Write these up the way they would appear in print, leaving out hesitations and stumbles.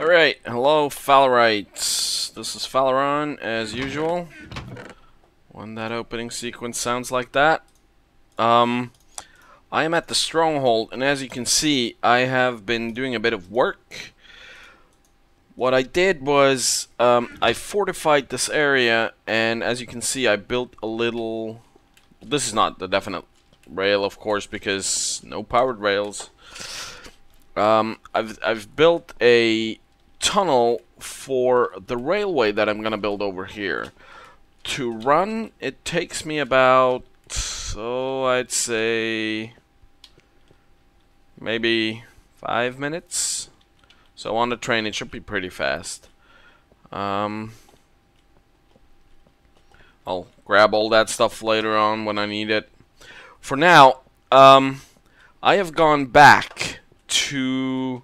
Alright, hello Phalarites. This is Phaleron, as usual. When that opening sequence sounds like that. I am at the Stronghold, and as you can see, I have been doing a bit of work. What I did was, I fortified this area, and as you can see, I built a little... This is not the definite rail, of course, because no powered rails. I've built a tunnel for the railway that I'm gonna build over here. To run, it takes me about, so I'd say maybe 5 minutes. So on the train, it should be pretty fast. I'll grab all that stuff later on when I need it. For now, I have gone back to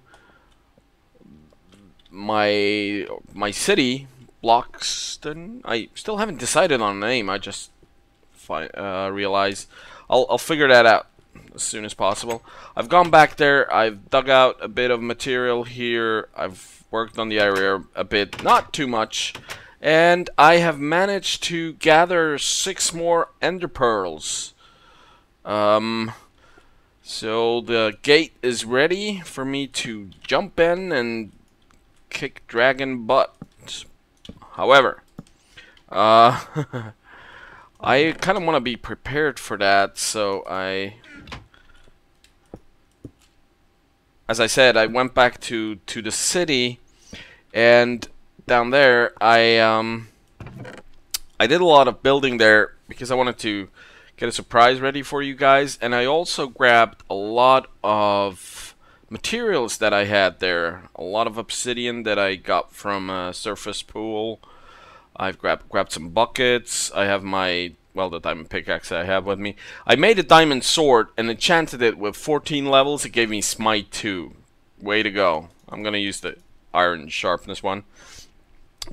my city, Blockston. I still haven't decided on a name. I just realize I'll figure that out as soon as possible. I've gone back there. I've dug out a bit of material here. I've worked on the area a bit, not too much, and I have managed to gather 6 more Ender pearls. So the gate is ready for me to jump in and kick dragon butt. However, I kind of want to be prepared for that, so as I said, I went back to the city, and down there I did a lot of building there because I wanted to get a surprise ready for you guys, and I also grabbed a lot of materials that I had there. A lot of obsidian that I got from a surface pool. I've grabbed some buckets. I have the diamond pickaxe I have with me. I made a diamond sword and enchanted it with 14 levels. It gave me smite 2. Way to go. I'm gonna use the iron sharpness one.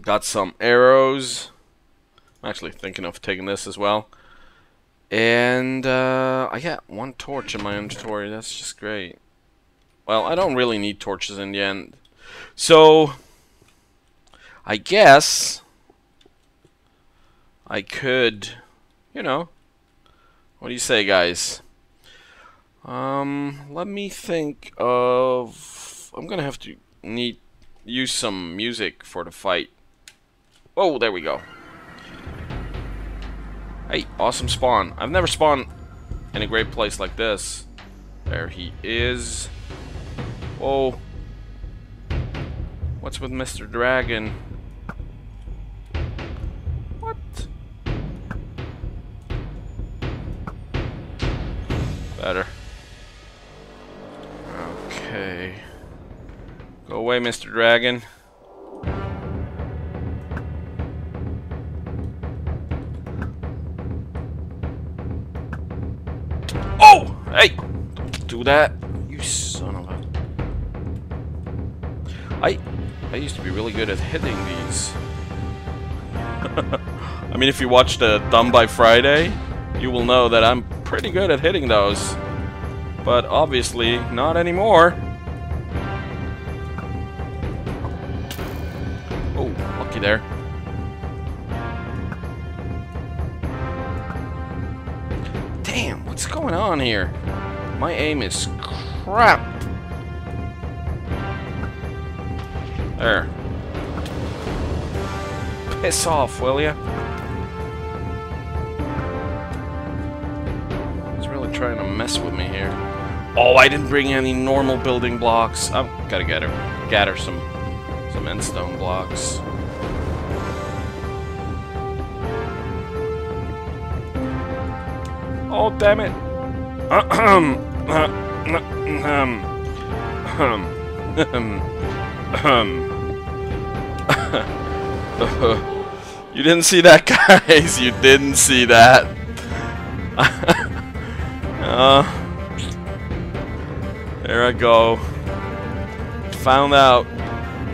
Got some arrows. I'm actually thinking of taking this as well. And I got 1 torch in my inventory. That's just great. Well, I don't really need torches in the end. So, I guess I could, you know, what do you say, guys? Let me think of... I'm gonna have to use some music for the fight. Oh, there we go. Hey, awesome spawn. I've never spawned in a great place like this. There he is. Whoa. What's with Mr. Dragon? What? Better. Okay. Go away, Mr. Dragon. Hey! Don't do that, you son of a... I used to be really good at hitting these. I mean, if you watch the Dumb by Friday, you will know that I'm pretty good at hitting those. But obviously, not anymore. Oh, lucky there. Damn, what's going on here? My aim is crap. There. Piss off, will ya? He's really trying to mess with me here. Oh, I didn't bring any normal building blocks. I've got to gather some endstone blocks. Oh, damn it. You didn't see that, guys. You didn't see that. There I go. Found out.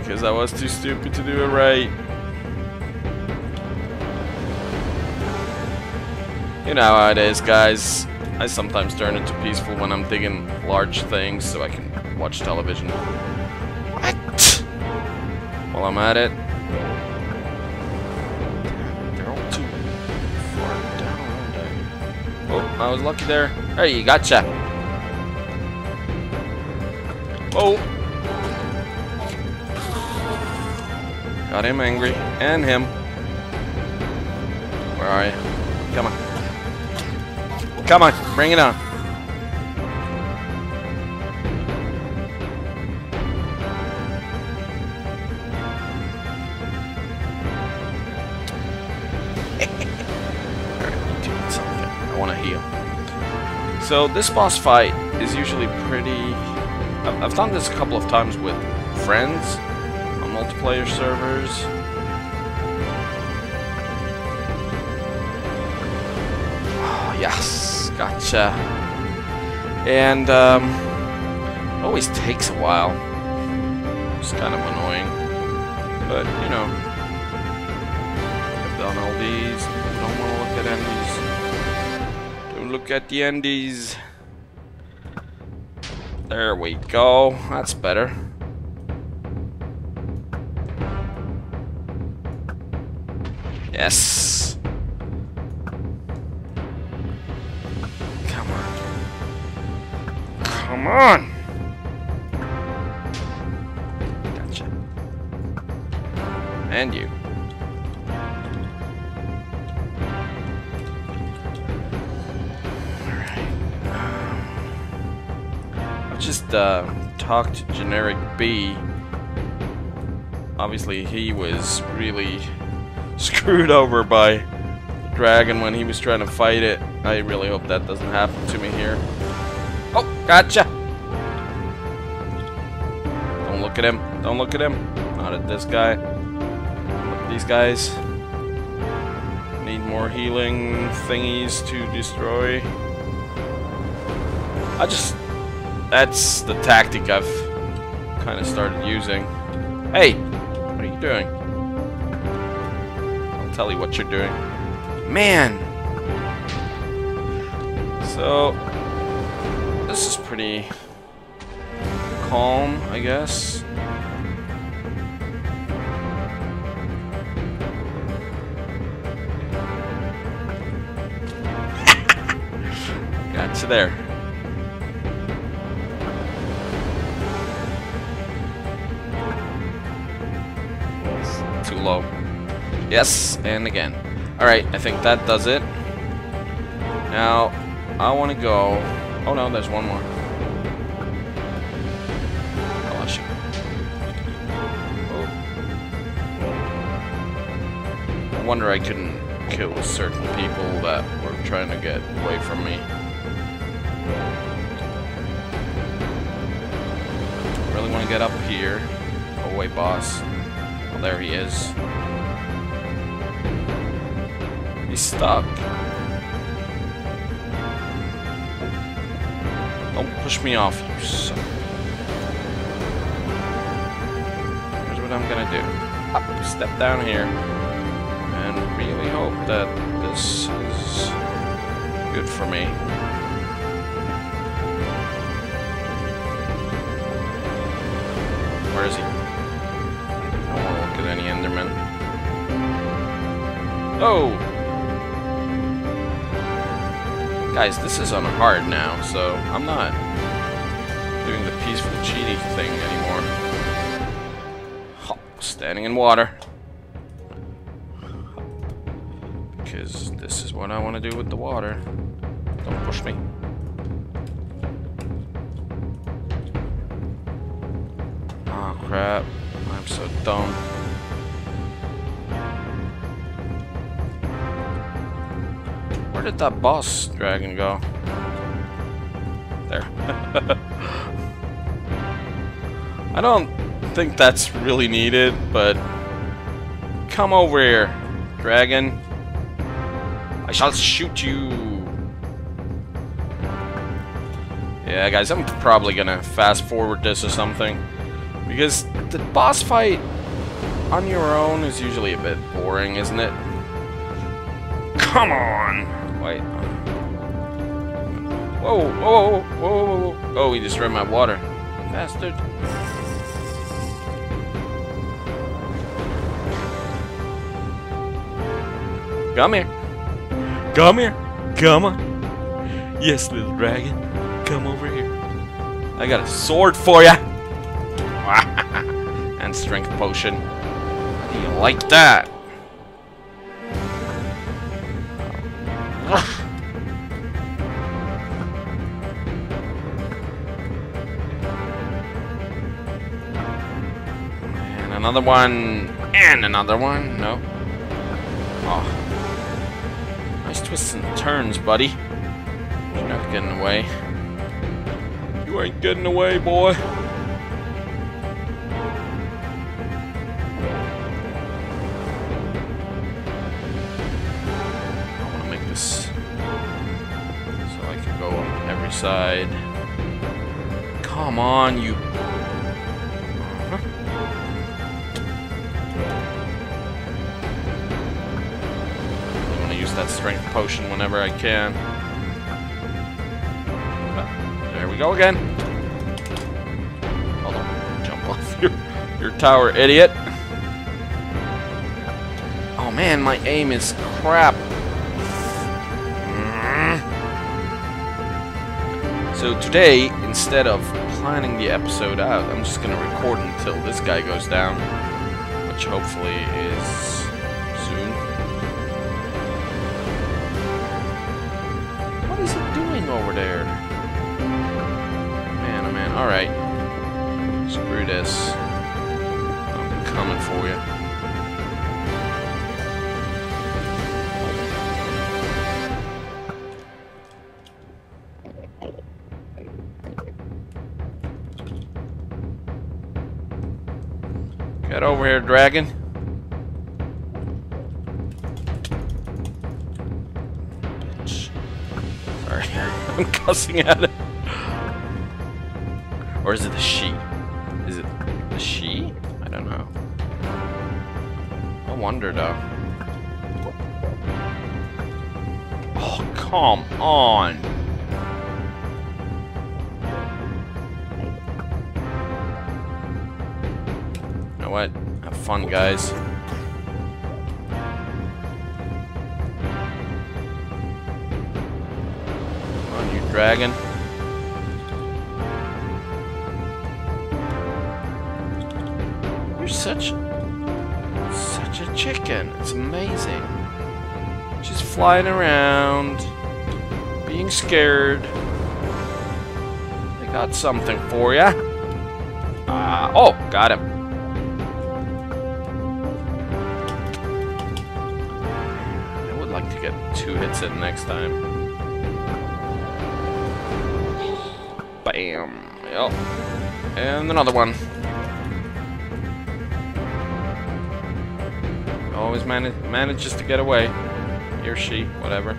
Because I was too stupid to do it right. You know how it is, guys. I sometimes turn into peaceful when I'm digging large things so I can watch television. What? while I'm at it. They're all too far down, aren't they? Oh, I was lucky there. Hey, gotcha. Oh. Got him angry. And him. Where are you? Come on. Come on. Bring it on. Alright, you doing something. I want to heal. So this boss fight is usually pretty... I've done this a couple of times with friends on multiplayer servers. Oh, yes, gotcha. And always takes a while. It's kind of annoying, but you know, I've done all these. Don't want to look at Endies. Don't look at the Endies. There we go. That's better. Yes. Come on. Come on. Gotcha. And you. Just talked to Generic B. Obviously, he was really screwed over by the dragon when he was trying to fight it. I really hope that doesn't happen to me here. Oh, gotcha! Don't look at him. Don't look at him. Not at this guy. Look at these guys. Need more healing thingies to destroy. That's the tactic I've kind of started using. Hey! What are you doing? I'll tell you what you're doing. Man! So, this is pretty calm, I guess. Gotcha there. Low. Yes, and again. Alright, I think that does it. Now, I want to go... Oh no, there's one more. Oh, shoot. Oh. No wonder I couldn't kill certain people that were trying to get away from me. I really want to get up here. Oh wait, boss. There he is. He's stuck. Don't push me off, you son. Here's what I'm gonna do. Up, step down here. And really hope that this is good for me. Where is he? Any Enderman. Oh! Guys, this is on hard now, so I'm not doing the peaceful cheaty thing anymore. Hop, standing in water. Because this is what I want to do with the water. Don't push me. Oh crap. I'm so dumb. Where did that boss dragon go? There. I don't think that's really needed, but... Come over here, dragon. I shall shoot you. Yeah, guys, I'm probably gonna fast forward this or something. Because the boss fight on your own is usually a bit boring, isn't it? Come on! Wait. Whoa, whoa, whoa, whoa. Oh, he just ran my water. Bastard. Come here. Come here. Come on. Yes, little dragon. Come over here. I got a sword for ya. And strength potion. How do you like that? And another one. And another one. No. Oh. Nice twists and turns, buddy. You're not getting away. You ain't getting away, boy. I want to make this so I can go on every side. Come on, you. That strength potion whenever I can. But there we go again. Hold on, jump off your tower, idiot. Oh man, my aim is crap. So today, instead of planning the episode out, I'm just gonna record until this guy goes down, which hopefully is soon. What is it doing over there? Man, oh man, alright. Screw this. I'm coming for you. Get over here, dragon. I'm cussing at it. Or is it the she? Is it the she? I don't know. I wonder though. Oh, come on. You know what? Have fun, guys. Dragon. You're such a chicken. It's amazing. Just flying around, being scared. I got something for ya. Oh, got him. I would like to get 2 hits in next time. Bam. Yep. And another one. Always manages to get away. He or she, whatever.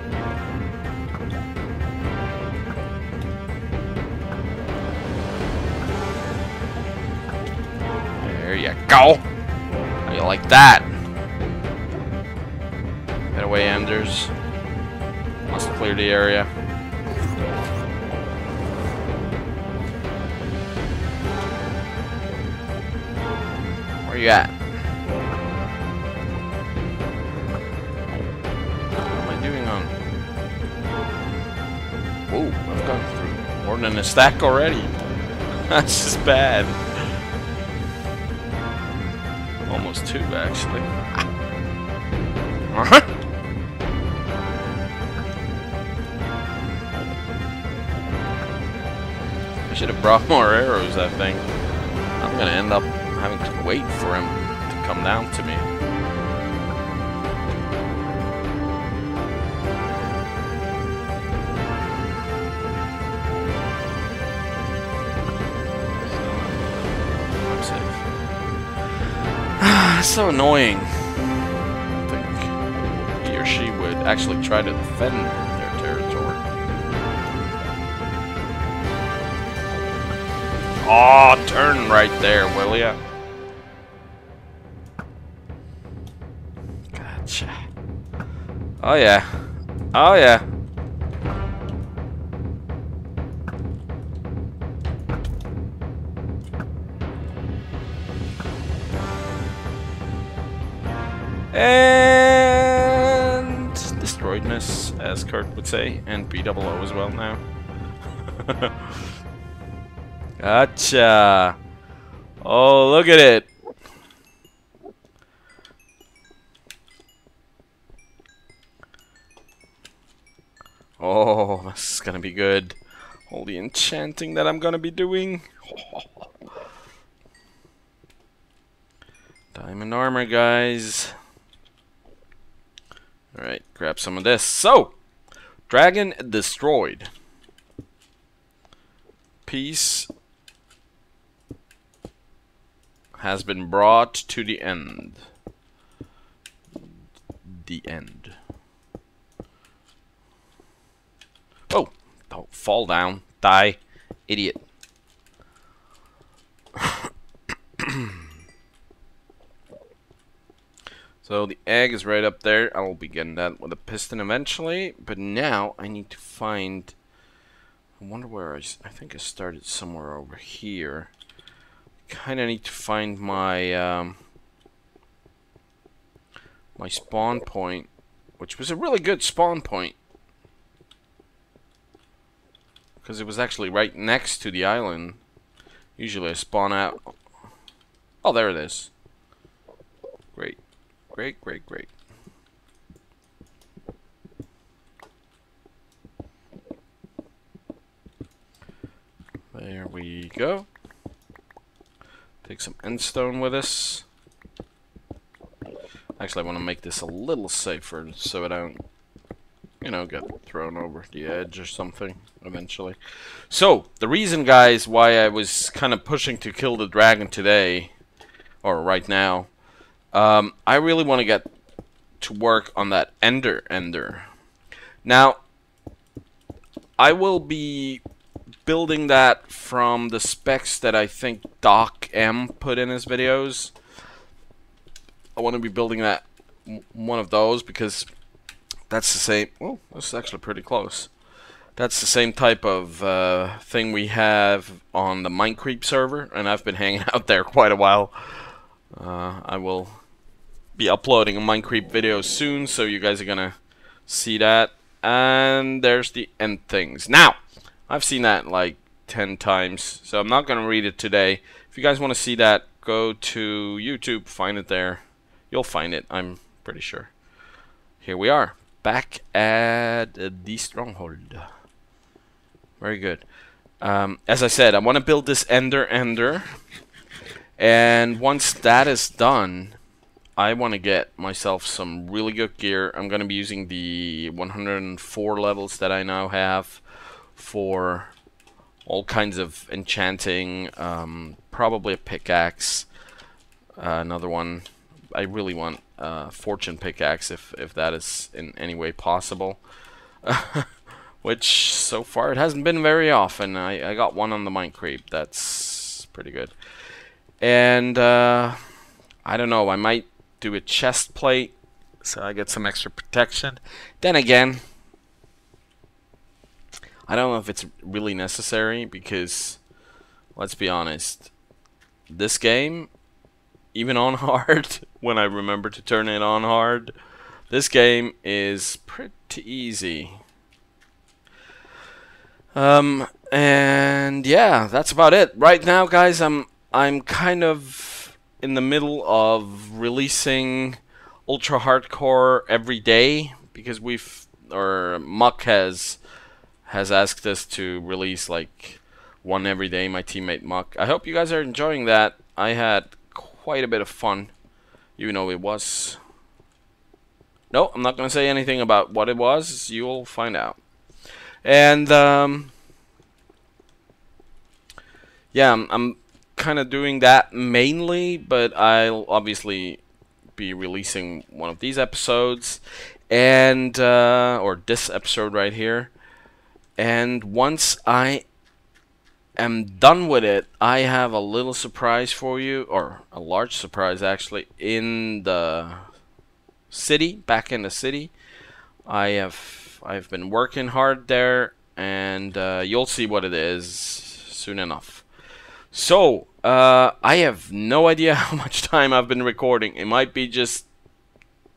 There you go. How you like that? Get away, Enders. Must clear the area. You at? What am I doing on? Whoa, I've gone through more than a stack already. That's just bad. Almost 2, actually. I should have brought more arrows, I think. I'm gonna end up having to wait for him to come down to me. So, I'm safe. So annoying. I think he or she would actually try to defend their territory. Aw, oh, turn right there, will ya? Oh yeah. Oh yeah. And bonus, as Kurt would say, and BOO as well now. Gotcha! Oh, look at it! Oh, this is gonna be good. All the enchanting that I'm gonna be doing. Diamond armor, guys. Alright, grab some of this. So, dragon destroyed. Peace has been brought to the end. The end. Oh, don't fall down. Die, idiot. So the egg is right up there. I'll be getting that with a piston eventually. But now I need to find... I wonder where I think I started somewhere over here. Kind of need to find my... my spawn point. Which was a really good spawn point. Because it was actually right next to the island. Usually I spawn out... Oh, there it is. Great. Great, great, great. There we go. Take some endstone with us. Actually, I want to make this a little safer so I don't, you know, get thrown over the edge or something eventually. So, the reason, guys, why I was kind of pushing to kill the dragon today, or right now, I really want to get to work on that Ender. Now, I will be building that from the specs that I think Doc M put in his videos. I want to be building that one of those because that's the same. Oh, that's actually pretty close. That's the same type of thing we have on the Minecreep server, and I've been hanging out there quite a while. I will be uploading a Minecreep video soon, so you guys are gonna see that. And there's the end things. Now, I've seen that like 10 times, so I'm not gonna read it today. If you guys want to see that, go to YouTube, find it there. You'll find it, I'm pretty sure. Here we are, back at the Stronghold. Very good. As I said, I want to build this Ender. And once that is done, I want to get myself some really good gear. I'm going to be using the 104 levels that I now have for all kinds of enchanting. Probably a pickaxe. Another one. I really want a fortune pickaxe if that is in any way possible. Which, so far, it hasn't been very often. I got one on the Minecreep. That's pretty good. And I don't know, I might do a chest plate so I get some extra protection. Then again, I don't know if it's really necessary because, let's be honest, this game, even on hard, when I remember to turn it on hard, this game is pretty easy. And yeah, that's about it. Right now, guys, I'm kind of in the middle of releasing Ultra Hardcore every day because Muck has asked us to release like one every day, my teammate Muck. I hope you guys are enjoying that. I had quite a bit of fun, even though it was... No, I'm not going to say anything about what it was. You'll find out. And, yeah, I'm kind of doing that mainly, but I'll obviously be releasing one of these episodes and or this episode right here, and once I am done with it, I have a little surprise for you, or a large surprise actually, in the city, back in the city. I've been working hard there, and you'll see what it is soon enough. So, I have no idea how much time I've been recording. It might be just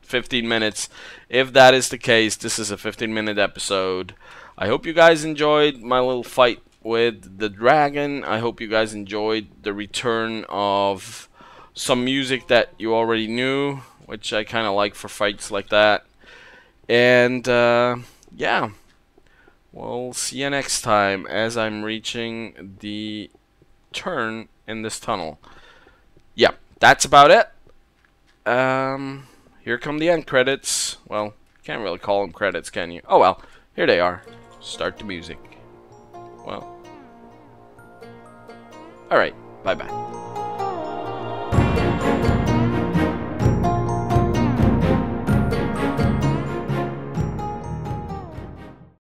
15 minutes. If that is the case, this is a 15-minute episode. I hope you guys enjoyed my little fight with the dragon. I hope you guys enjoyed the return of some music that you already knew, which I kind of like for fights like that. And yeah, we'll see you next time as I'm reaching the turn in this tunnel. Yeah, that's about it. Here come the end credits. Well, can't really call them credits, can you? Oh well, here they are. Start the music. Well, alright, bye-bye.